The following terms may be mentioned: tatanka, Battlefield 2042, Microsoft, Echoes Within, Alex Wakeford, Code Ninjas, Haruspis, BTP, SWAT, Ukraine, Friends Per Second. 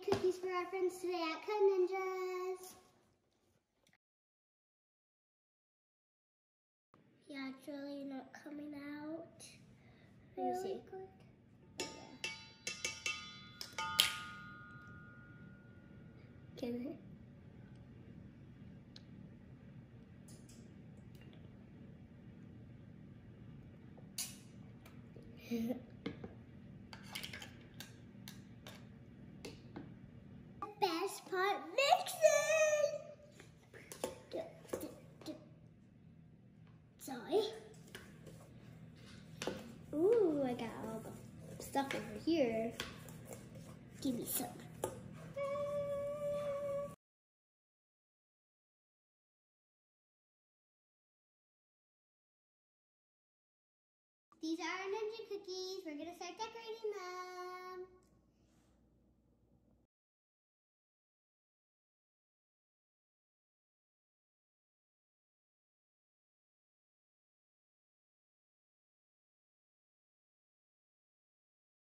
made cookies for our friends today at Code Ninjas. Yeah, it's really not coming out. Really good. Yeah. Can I? Best part, mixing. Sorry. Ooh, I got all the stuff over here. Give me some. These are our ninja cookies. We're gonna start decorating them.